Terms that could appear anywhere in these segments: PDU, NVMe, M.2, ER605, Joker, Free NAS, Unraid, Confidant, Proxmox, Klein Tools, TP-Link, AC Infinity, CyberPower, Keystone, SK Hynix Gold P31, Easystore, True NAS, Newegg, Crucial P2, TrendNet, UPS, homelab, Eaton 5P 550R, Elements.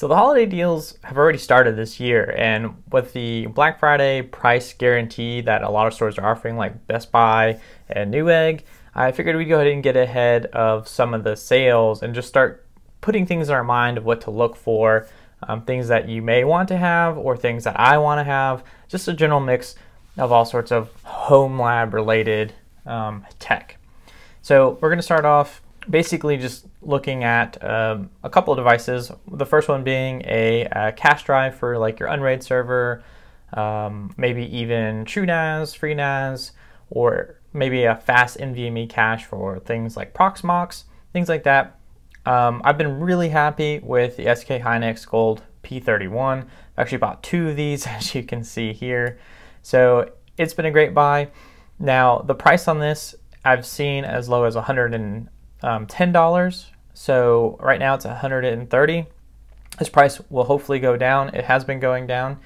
So the holiday deals have already started this year, and with the Black Friday price guarantee that a lot of stores are offering, like Best Buy and Newegg, I figured we'd go ahead and get ahead of some of the sales and just start putting things in our mind of what to look for, things that you may want to have or things that I want to have, just a general mix of all sorts of home lab related tech. So we're going to start off basically just looking at a couple of devices, the first one being a cache drive for like your Unraid server, maybe even True NAS, Free NAS, or maybe a fast NVMe cache for things like Proxmox, things like that. I've been really happy with the SK Hynix Gold P31. I've actually bought two of these, as you can see here. So it's been a great buy. Now the price on this I've seen as low as $110. So right now it's $130. This price will hopefully go down. It has been going down.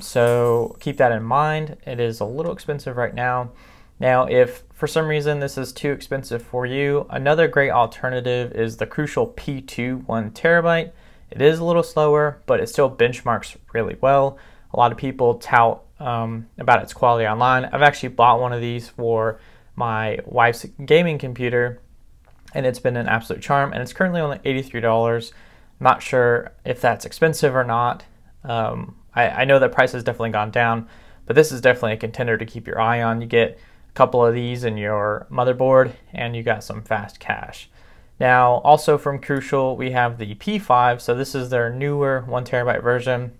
So keep that in mind. It is a little expensive right now. Now, if for some reason this is too expensive for you, another great alternative is the Crucial P2 1TB. It is a little slower, but it still benchmarks really well. A lot of people tout about its quality online. I've actually bought one of these for my wife's gaming computer, and it's been an absolute charm, and it's currently only $83. Not sure if that's expensive or not. I know that price has definitely gone down, but this is definitely a contender to keep your eye on. You get a couple of these in your motherboard, and you got some fast cache. Now, also from Crucial, we have the P5, so this is their newer 1TB version.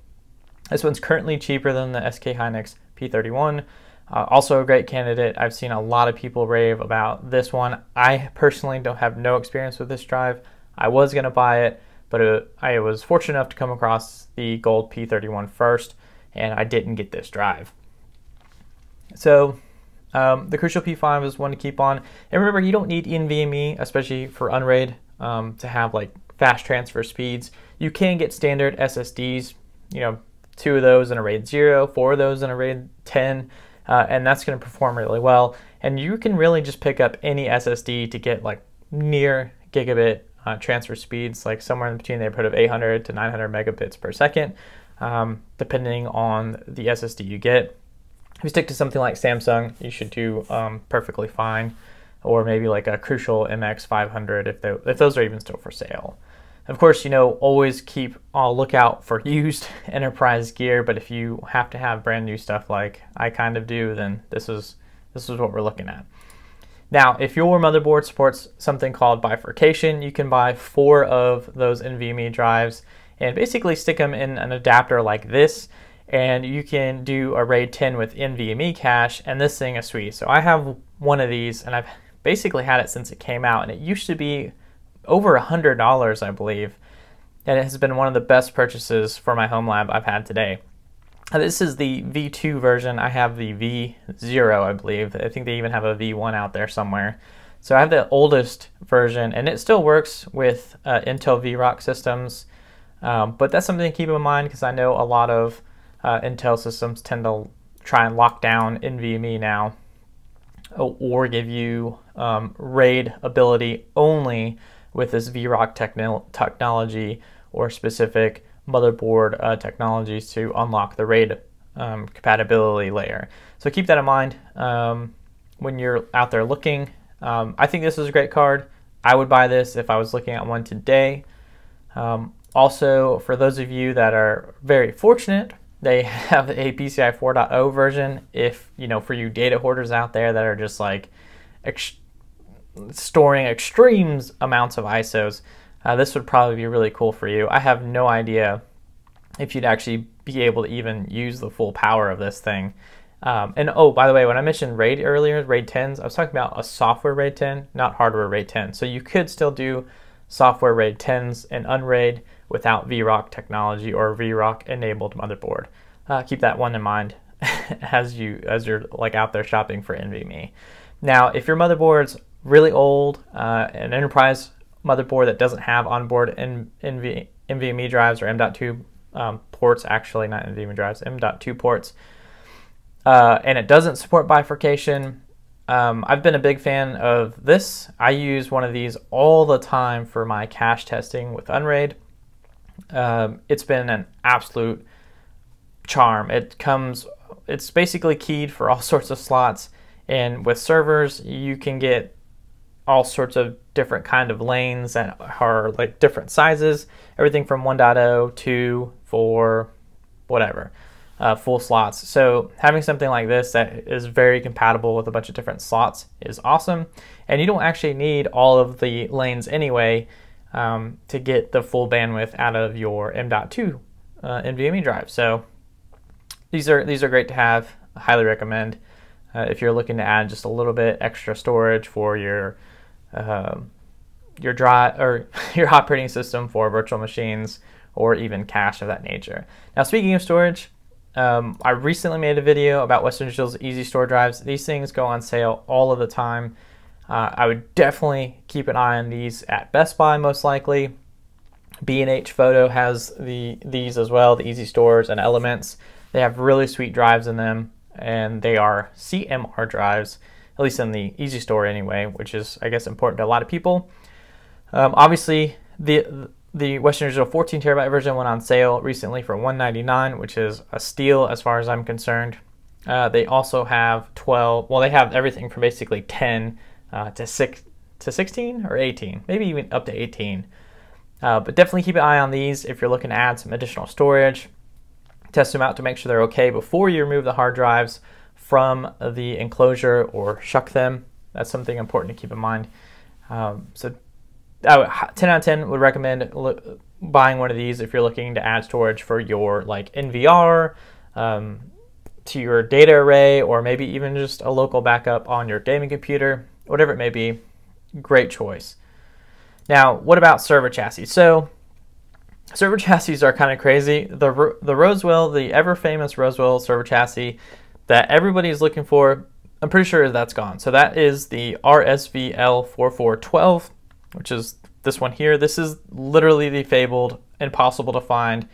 This one's currently cheaper than the SK Hynix P31. Also a great candidate. I've seen a lot of people rave about this one. I personally don't have no experience with this drive. I was gonna buy it, but I was fortunate enough to come across the Gold P31 first, and I didn't get this drive. So the Crucial P5 is one to keep on. And remember, you don't need NVMe, especially for Unraid, to have like fast transfer speeds. You can get standard SSDs, you know, 2 of those in a RAID 0, 4 of those in a RAID 10, and that's going to perform really well. And you can really just pick up any SSD to get like near gigabit transfer speeds, like somewhere in between the neighborhood of 800 to 900 megabits per second, depending on the SSD you get. If you stick to something like Samsung, you should do perfectly fine, or maybe like a Crucial MX 500 if those are even still for sale. Of course, you know, always keep a lookout for used enterprise gear, but if you have to have brand new stuff like I kind of do, then this is what we're looking at. Now, if your motherboard supports something called bifurcation, you can buy 4 of those NVMe drives and basically stick them in an adapter like this, and you can do a RAID 10 with NVMe cache, and this thing is sweet. So I have one of these, and I've basically had it since it came out, and it used to be over $100, I believe, and it has been one of the best purchases for my home lab I've had today. This is the V2 version. I have the V0, I believe. I think they even have a V1 out there somewhere. So I have the oldest version, and it still works with Intel VROC systems, but that's something to keep in mind, because I know a lot of Intel systems tend to try and lock down NVMe now, or give you RAID ability only with this VROC technology or specific motherboard technologies to unlock the RAID compatibility layer. So keep that in mind when you're out there looking. I think this is a great card. I would buy this if I was looking at one today. Also, for those of you that are very fortunate, they have a PCI 4.0 version. If, you know, for you data hoarders out there that are just like storing extreme amounts of ISOs, this would probably be really cool for you. I have no idea if you'd actually be able to even use the full power of this thing. And oh, by the way, when I mentioned RAID earlier, RAID 10s, I was talking about a software RAID 10, not hardware RAID 10. So you could still do software RAID 10s and Unraid without VROC technology or VROC enabled motherboard. Keep that one in mind as you're like out there shopping for NVMe. Now, if your motherboard's really old, an enterprise motherboard that doesn't have onboard NVMe drives or M.2 ports, actually not NVMe drives, M.2 ports, and it doesn't support bifurcation, I've been a big fan of this. I use one of these all the time for my cache testing with Unraid. It's been an absolute charm. It's basically keyed for all sorts of slots, and with servers you can get all sorts of different kind of lanes that are like different sizes, everything from 1.0 to 4, whatever, full slots. So having something like this that is very compatible with a bunch of different slots is awesome, and you don't actually need all of the lanes anyway to get the full bandwidth out of your M.2 NVMe drive. So these are great to have. I highly recommend if you're looking to add just a little bit extra storage for your drive or your operating system for virtual machines or even cache of that nature. Now, speaking of storage, I recently made a video about Western Digital's Easy Store drives. These things go on sale all of the time. I would definitely keep an eye on these at Best Buy, most likely. B&H Photo has these as well, the Easy Stores and Elements. They have really sweet drives in them, and they are CMR drives, at least in the Easy Store anyway, which is, I guess, important to a lot of people. Obviously, the Western Digital 14TB version went on sale recently for $199, which is a steal as far as I'm concerned. They also have 12, well, they have everything from basically 10 to 16 or 18, maybe even up to 18. But definitely keep an eye on these if you're looking to add some additional storage. Test them out to make sure they're okay before you remove the hard drives from the enclosure or shuck them. That's something important to keep in mind. So 10 out of 10 would recommend buying one of these if you're looking to add storage for your like NVR, to your data array, or maybe even just a local backup on your gaming computer, whatever it may be. Great choice. Now, what about server chassis? So server chassis are kind of crazy. The Rosewill, the ever famous Rosewill server chassis that everybody is looking for, I'm pretty sure that's gone. So that is the RSVL4412, which is this one here. This is literally the fabled, impossible to find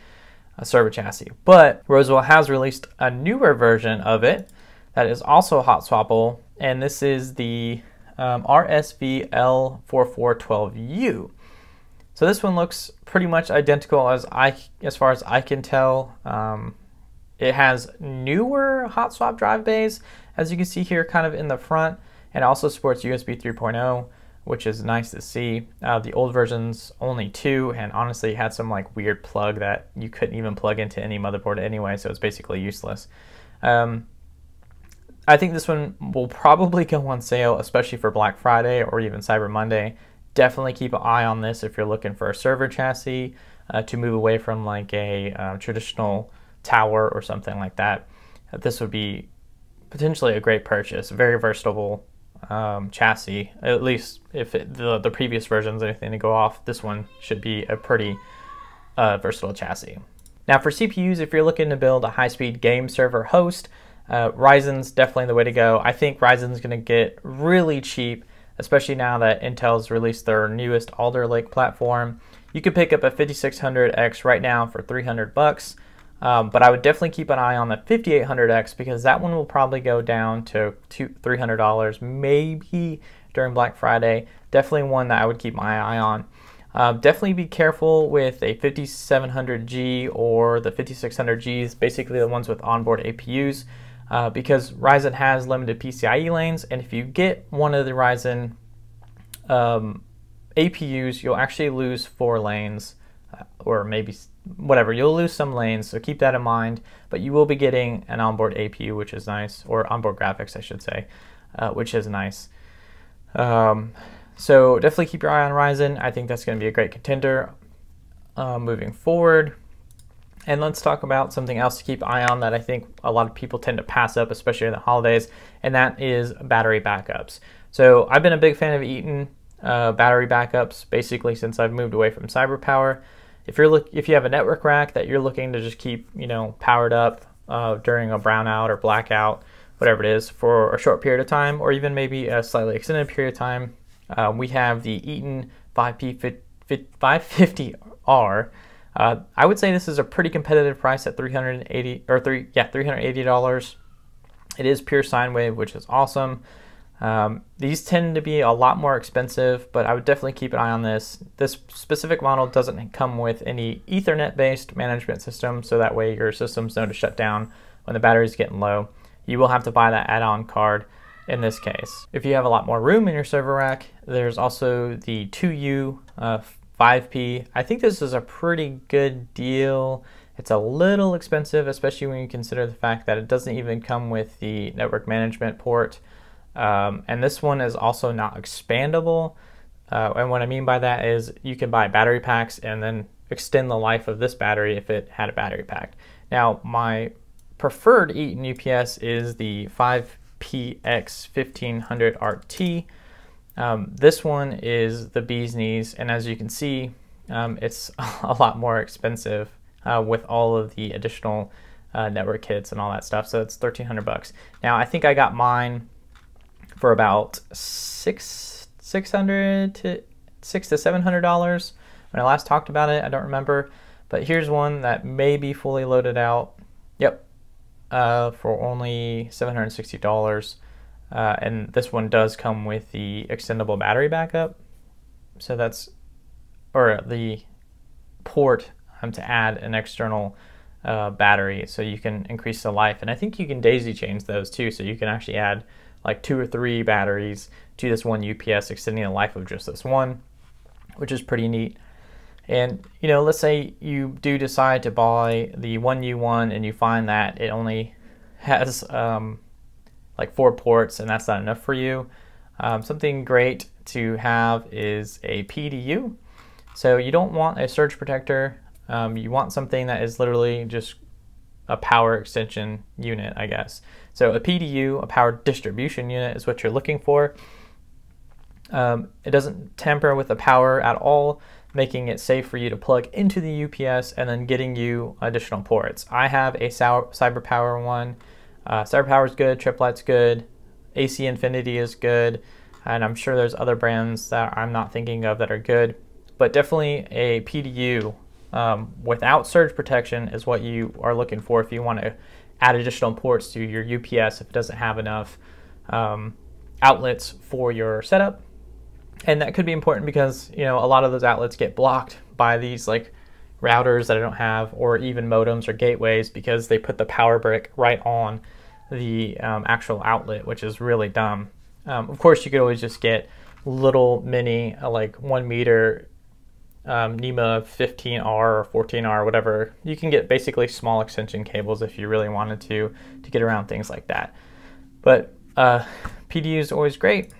server chassis. But Rosewill has released a newer version of it that is also hot swappable, and this is the RSVL4412U. So this one looks pretty much identical as far as I can tell. It has newer hot swap drive bays, as you can see here, kind of in the front, and also supports USB 3.0, which is nice to see. The old version's only 2, and honestly had some like weird plug that you couldn't even plug into any motherboard anyway, so it's basically useless. I think this one will probably go on sale, especially for Black Friday or even Cyber Monday. Definitely keep an eye on this if you're looking for a server chassis to move away from like a traditional tower or something like that. This would be potentially a great purchase. Very versatile chassis. At least if the previous version's anything to go off, this one should be a pretty versatile chassis. Now for CPUs, if you're looking to build a high-speed game server host, Ryzen's definitely the way to go. I think Ryzen's gonna get really cheap, especially now that Intel's released their newest Alder Lake platform. You could pick up a 5600X right now for $300, but I would definitely keep an eye on the 5800X because that one will probably go down to $300 maybe during Black Friday. Definitely one that I would keep my eye on. Definitely be careful with a 5700G or the 5600Gs, basically the ones with onboard APUs. Because Ryzen has limited PCIe lanes, and if you get one of the Ryzen APUs, you'll actually lose 4 lanes, or maybe whatever, you'll lose some lanes, so keep that in mind, but you will be getting an onboard APU, which is nice, or onboard graphics, I should say, which is nice. So definitely keep your eye on Ryzen. I think that's going to be a great contender moving forward. And let's talk about something else to keep an eye on that I think a lot of people tend to pass up, especially in the holidays, and that is battery backups. So I've been a big fan of Eaton battery backups basically since I've moved away from CyberPower. If you have a network rack that you're looking to just keep, you know, powered up during a brownout or blackout, whatever it is, for a short period of time or even maybe a slightly extended period of time, we have the Eaton 5P 550R. I would say this is a pretty competitive price at $380. It is pure sine wave, which is awesome. These tend to be a lot more expensive, but I would definitely keep an eye on this. This specific model doesn't come with any Ethernet-based management system, so that way your systems know to shut down when the battery's getting low. You will have to buy that add-on card in this case. If you have a lot more room in your server rack, there's also the 2U 5P. I think this is a pretty good deal. It's a little expensive, especially when you consider the fact that it doesn't even come with the network management port. And this one is also not expandable. And what I mean by that is you can buy battery packs and then extend the life of this battery if it had a battery pack. Now, my preferred Eaton UPS is the 5PX 1500RT. This one is the bee's knees, and as you can see, it's a lot more expensive with all of the additional network kits and all that stuff. So it's 1300 bucks. Now, I think I got mine for about $600 to $700 when I last talked about it. I don't remember, but here's one that may be fully loaded out. Yep, for only $760, and this one does come with the extendable battery backup. So that's, or the port to add an external battery, so you can increase the life. And I think you can daisy change those too, so you can actually add like 2 or 3 batteries to this one UPS, extending the life of just this one, which is pretty neat. And, you know, let's say you do decide to buy the 1U one and you find that it only has like 4 ports and that's not enough for you. Something great to have is a PDU. So you don't want a surge protector. You want something that is literally just a power extension unit, I guess. So a PDU, a power distribution unit, is what you're looking for. It doesn't tamper with the power at all, making it safe for you to plug into the UPS and then getting you additional ports. I have a CyberPower one. CyberPower is good, Triplight's good, AC Infinity is good, and I'm sure there's other brands that I'm not thinking of that are good, but definitely a PDU without surge protection is what you are looking for if you want to add additional ports to your UPS if it doesn't have enough outlets for your setup. And that could be important because, you know, a lot of those outlets get blocked by these like routers that I don't have, or even modems or gateways, because they put the power brick right on the actual outlet, which is really dumb. Of course, you could always just get little mini like 1 meter NEMA 15R or 14R, whatever. You can get basically small extension cables if you really wanted to get around things like that. But PDU is always great.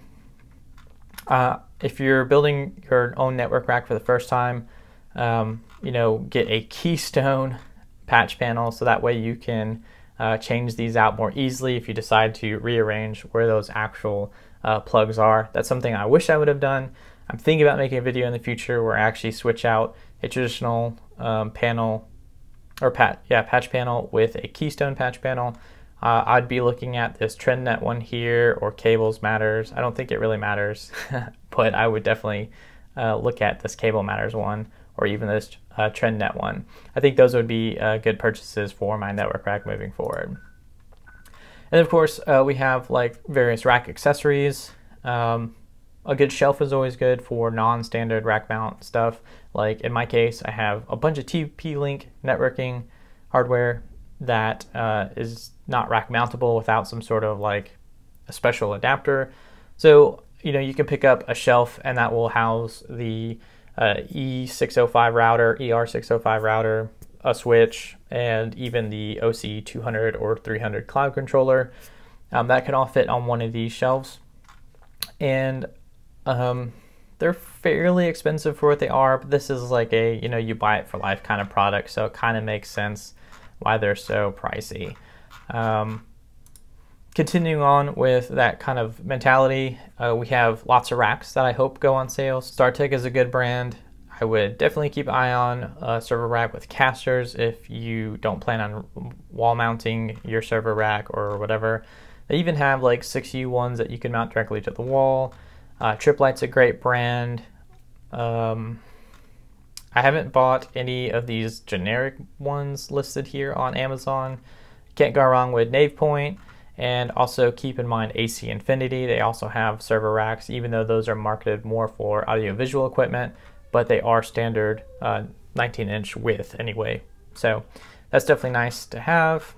If you're building your own network rack for the first time, you know, get a keystone patch panel, so that way you can change these out more easily if you decide to rearrange where those actual plugs are. That's something I wish I would have done. I'm thinking about making a video in the future where I actually switch out a traditional panel, or patch panel, with a keystone patch panel. I'd be looking at this TrendNet one here, or Cables Matters. I don't think it really matters, but I would definitely look at this Cable Matters one, or even this TrendNet one. I think those would be good purchases for my network rack moving forward. And of course, we have like various rack accessories. A good shelf is always good for non-standard rack mount stuff. Like in my case, I have a bunch of TP-Link networking hardware that is not rack mountable without some sort of like a special adapter. So, you know, you can pick up a shelf and that will house the E605 router, ER605 router, a switch, and even the OC200 or 300 cloud controller. That can all fit on one of these shelves. And they're fairly expensive for what they are, but this is like a, you know, you buy it for life kind of product, so it kind of makes sense why they're so pricey. Continuing on with that kind of mentality, we have lots of racks that I hope go on sale. StarTech is a good brand. I would definitely keep an eye on a server rack with casters if you don't plan on wall mounting your server rack or whatever. They even have like 6U ones that you can mount directly to the wall. Triplight's a great brand. I haven't bought any of these generic ones listed here on Amazon. Can't go wrong with NavePoint And also keep in mind AC Infinity, they also have server racks, even though those are marketed more for audiovisual equipment, but they are standard 19-inch width anyway. So that's definitely nice to have.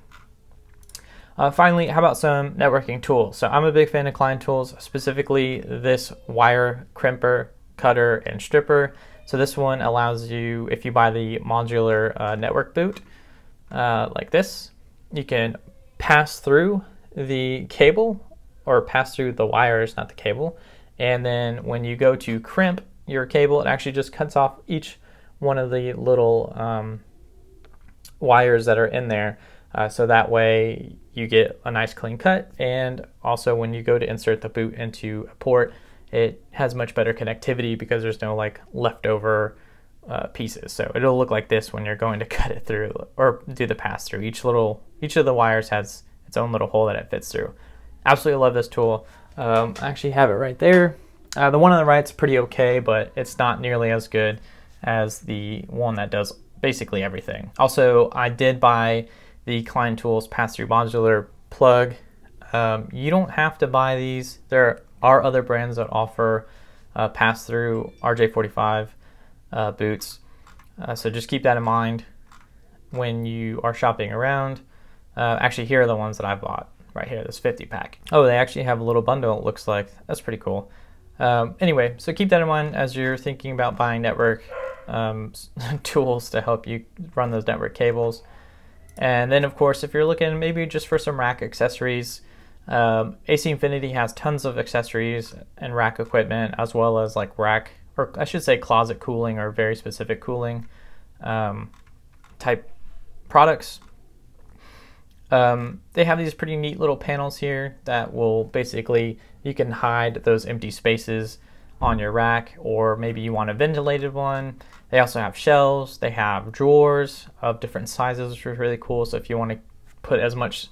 Finally, how about some networking tools? So I'm a big fan of Klein Tools, specifically this wire crimper, cutter, and stripper. So this one allows you, if you buy the modular network boot like this, you can pass through the cable, or pass through the wires, not the cable. And then when you go to crimp your cable, it actually just cuts off each one of the little wires that are in there. So that way you get a nice clean cut, and also when you go to insert the boot into a port, it has much better connectivity because there's no like leftover pieces. So it'll look like this when you're going to cut it through or do the pass through. Each of the wires has its own little hole that it fits through. Absolutely love this tool. I actually have it right there. The one on the right's pretty okay, but it's not nearly as good as the one that does basically everything. Also, I did buy the Klein Tools pass-through modular plug. You don't have to buy these. There are other brands that offer pass-through RJ45 boots. So just keep that in mind when you are shopping around. Actually, here are the ones that I bought right here, this 50 pack. Oh, they actually have a little bundle, it looks like. That's pretty cool. Anyway, so keep that in mind as you're thinking about buying network tools to help you run those network cables. And then of course, if you're looking maybe just for some rack accessories, AC Infinity has tons of accessories and rack equipment, as well as like rack, or I should say closet cooling, or very specific cooling type products. They have these pretty neat little panels here that will basically, you can hide those empty spaces on your rack, or maybe you want a ventilated one. They also have shelves, they have drawers of different sizes, which is really cool. So if you want to put as much,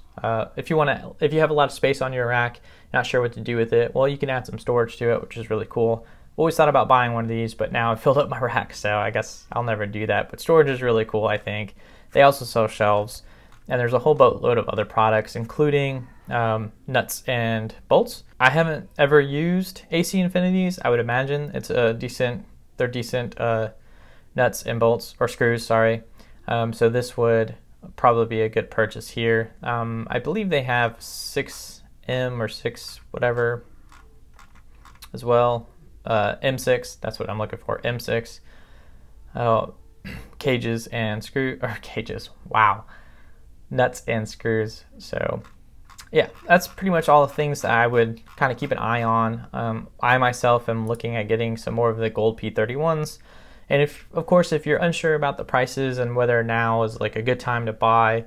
if you have a lot of space on your rack, not sure what to do with it, well, you can add some storage to it, which is really cool. Always thought about buying one of these, but now I filled up my rack, so I guess I'll never do that. But storage is really cool, I think. They also sell shelves, and there's a whole boatload of other products, including nuts and bolts. I haven't ever used AC Infinities. I would imagine it's a decent, they're decent nuts and bolts, or screws, sorry. So this would probably be a good purchase here. I believe they have 6M or 6 whatever as well. M6, that's what I'm looking for, M6. Cages and screw, or cages, wow. Nuts and screws. So yeah, that's pretty much all the things that I would kind of keep an eye on. I myself am looking at getting some more of the gold P31s. And if, of course, if you're unsure about the prices and whether now is like a good time to buy,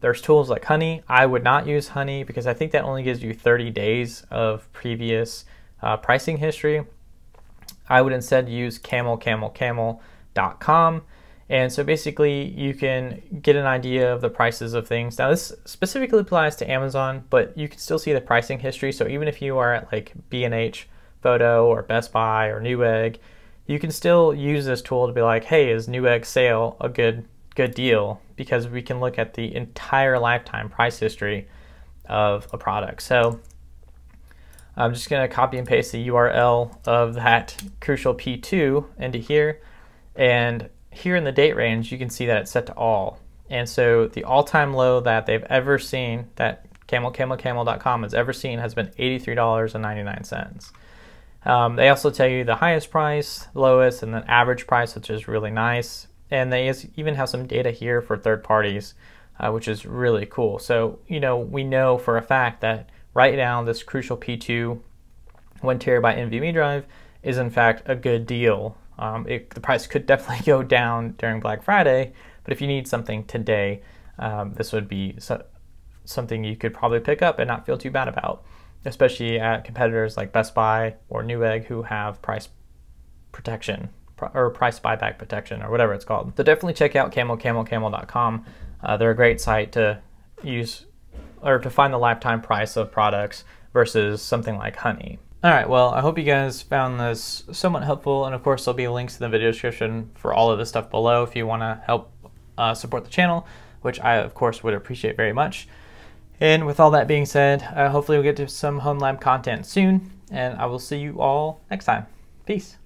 there's tools like Honey. I would not use Honey because I think that only gives you 30 days of previous pricing history. I would instead use CamelCamelCamel.com. And so basically you can get an idea of the prices of things. Now this specifically applies to Amazon, but you can still see the pricing history. So even if you are at like B&H Photo or Best Buy or Newegg, you can still use this tool to be like, hey, is Newegg sale a good deal? Because we can look at the entire lifetime price history of a product. So I'm just gonna copy and paste the URL of that Crucial P2 into here. And here in the date range, you can see that it's set to all. And so the all-time low that they've ever seen, that CamelCamelCamel.com has ever seen, has been $83.99. They also tell you the highest price, lowest, and then average price, which is really nice. And they even have some data here for third parties, which is really cool. So, you know, we know for a fact that right now this Crucial P2 1TB NVMe drive is in fact a good deal. The price could definitely go down during Black Friday, but if you need something today, this would be something you could probably pick up and not feel too bad about, especially at competitors like Best Buy or Newegg who have price protection or price buyback protection or whatever it's called. So definitely check out CamelCamelCamel.com. They're a great site to use or to find the lifetime price of products versus something like Honey. All right, well, I hope you guys found this somewhat helpful. And of course, there'll be links in the video description for all of this stuff below if you want to help support the channel, which I, of course, would appreciate very much. And with all that being said, hopefully we'll get to some home lab content soon, and I will see you all next time. Peace.